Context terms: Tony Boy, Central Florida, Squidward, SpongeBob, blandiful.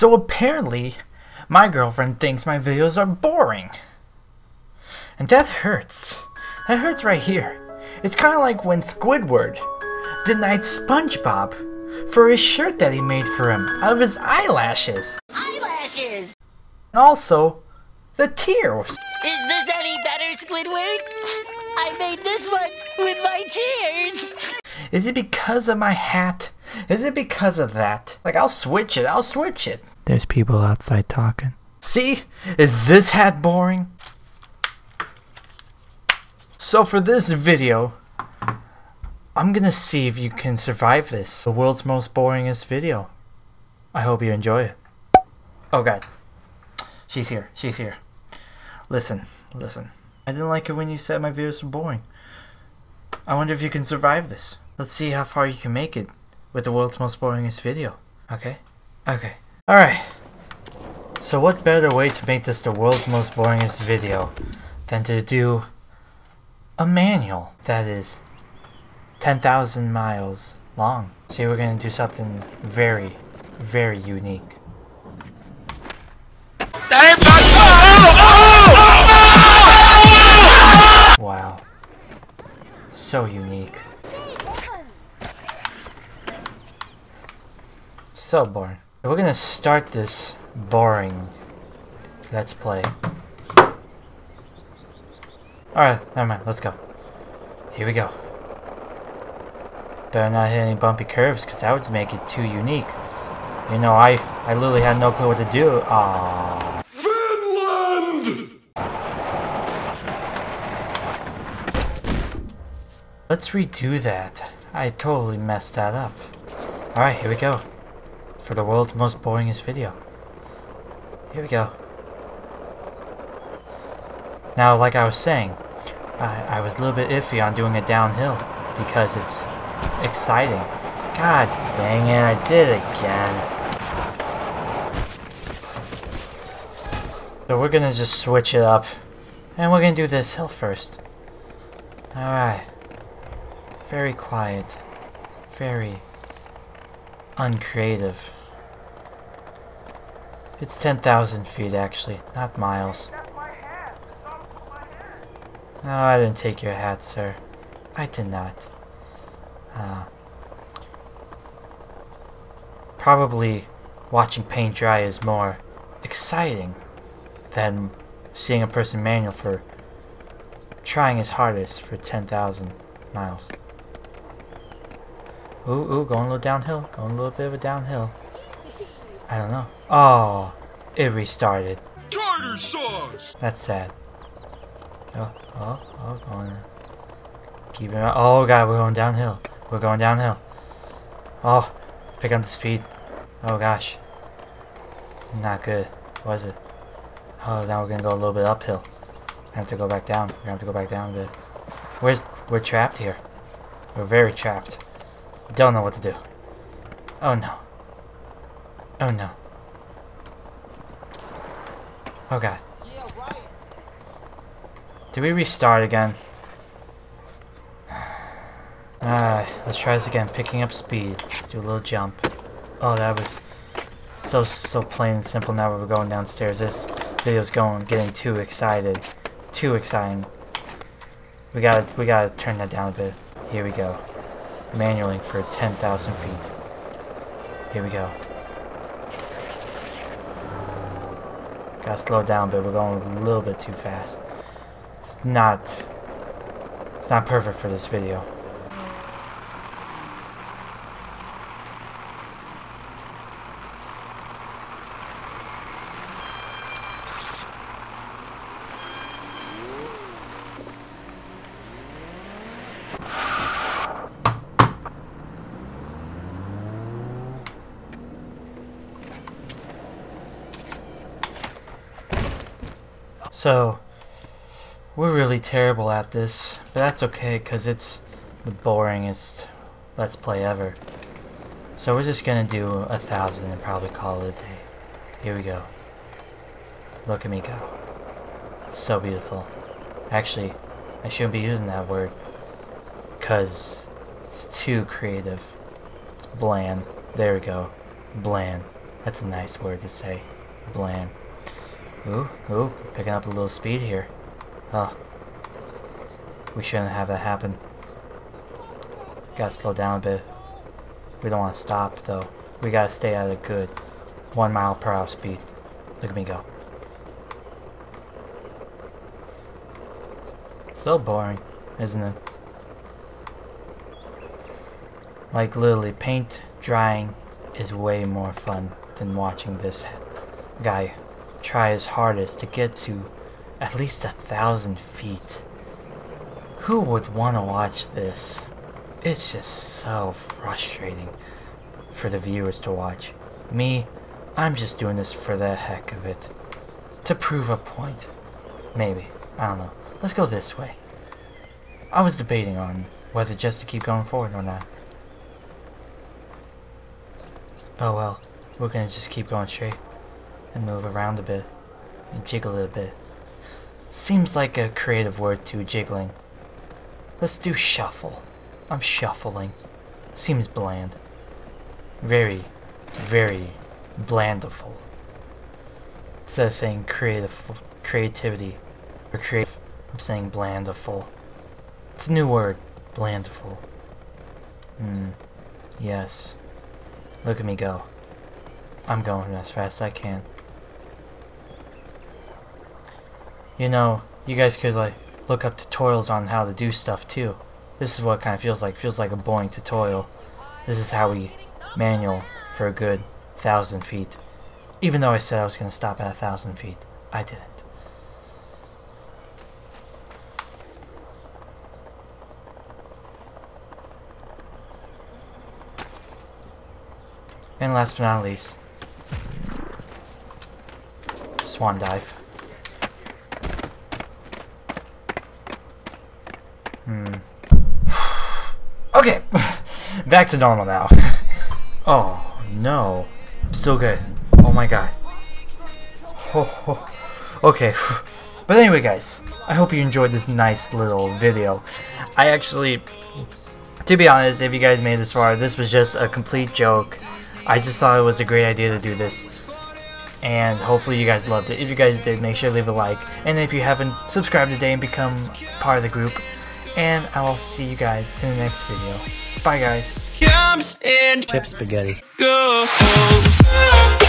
So apparently, my girlfriend thinks my videos are boring. And that hurts. That hurts right here. It's kind of like when Squidward denied SpongeBob for his shirt that he made for him out of his eyelashes. Eyelashes! And also, the tears. Is this any better, Squidward? I made this one with my tears! Is it because of my hat? Is it because of that? Like, I'll switch it. There's people outside talking. See? Is this hat boring? So for this video, I'm gonna see if you can survive this. The world's most boringest video. I hope you enjoy it. Oh god. She's here. Listen. I didn't like it when you said my videos were boring. I wonder if you can survive this. Let's see how far you can make it with the world's most boringest video. Okay. Alright. So what better way to make this the world's most boringest video than to do a manual that is 10,000 miles long. See, we're gonna do something very, very unique. Wow. So unique. So boring. We're gonna start this boring let's play. Alright, never mind, let's go. Here we go. Better not hit any bumpy curves, because that would make it too unique. You know, I literally had no clue what to do. Aww. Finland! Let's redo that. I totally messed that up. Alright, here we go. For the world's most boringest video. Here we go. Now, like I was saying, I was a little bit iffy on doing it downhill, because it's exciting. God dang it, I did it again. So we're gonna just switch it up, and we're gonna do this hill first. Alright. Very quiet. Very uncreative. It's 10,000 feet actually, not miles. No, I didn't take your hat, sir. I did not. Probably watching paint dry is more exciting than seeing a person manual for trying his hardest for 10,000 miles. Ooh, going a little downhill. Going a little bit of a downhill. I don't know. Oh, it restarted. Tartar sauce! That's sad. Oh, going. Keep it up. Oh god, we're going downhill. Oh, pick up the speed. Oh gosh. Not good, was it? Oh, now we're gonna go a little bit uphill. I have to go back down. We're gonna have to go back down a bit. We're trapped here. We're very trapped. Don't know what to do. Oh no. Oh no. Oh god. Did we restart again? Alright, let's try this again. Picking up speed. Let's do a little jump. Oh, that was so plain and simple. Now we're going downstairs. This video's getting too excited. Too exciting. We gotta turn that down a bit. Here we go. Manualing for 10,000 feet. Here we go. Gotta slow down a bit. We're going a little bit too fast. It's not perfect for this video. So we're really terrible at this, but that's okay because it's the boringest let's play ever. So we're just gonna do 1,000 and probably call it a day. Here we go. Look at me go. It's so beautiful. Actually, I shouldn't be using that word because it's too creative. It's bland. There we go. Bland. That's a nice word to say. Bland. Ooh, picking up a little speed here. Oh. We shouldn't have that happen. Gotta slow down a bit. We don't want to stop, though. We gotta stay at a good 1 mile per hour speed. Look at me go. So boring, isn't it? Like, literally, paint drying is way more fun than watching this guy try his hardest to get to at least 1,000 feet. Who would want to watch this? It's just so frustrating for the viewers to watch. Me, I'm just doing this for the heck of it. To prove a point. Maybe. I don't know. Let's go this way. I was debating on whether just to keep going forward or not. Oh well, we're gonna just keep going straight and move around a bit and jiggle it a bit. Seems like a creative word to jiggling. Let's do shuffle. I'm shuffling. Seems bland. Very, very blandiful. Instead of saying creativity or creative, I'm saying blandiful. It's a new word, blandiful. Yes. Look at me go. I'm going as fast as I can. You know, you guys could like look up tutorials on how to do stuff too. This is what it kind of feels like. Feels like a boring tutorial. This is how we manual for a good 1,000 feet. Even though I said I was going to stop at 1,000 feet. I didn't. And last but not least, swan dive. Okay, back to normal now. Oh no, still good. Oh my god. Okay, but anyway guys, I hope you enjoyed this nice little video. To be honest, if you guys made this far, this was just a complete joke. I just thought it was a great idea to do this. And hopefully you guys loved it. If you guys did, make sure to leave a like. And if you haven't, subscribe today and become part of the group. And I will see you guys in the next video. Bye guys. Chips spaghetti. Go.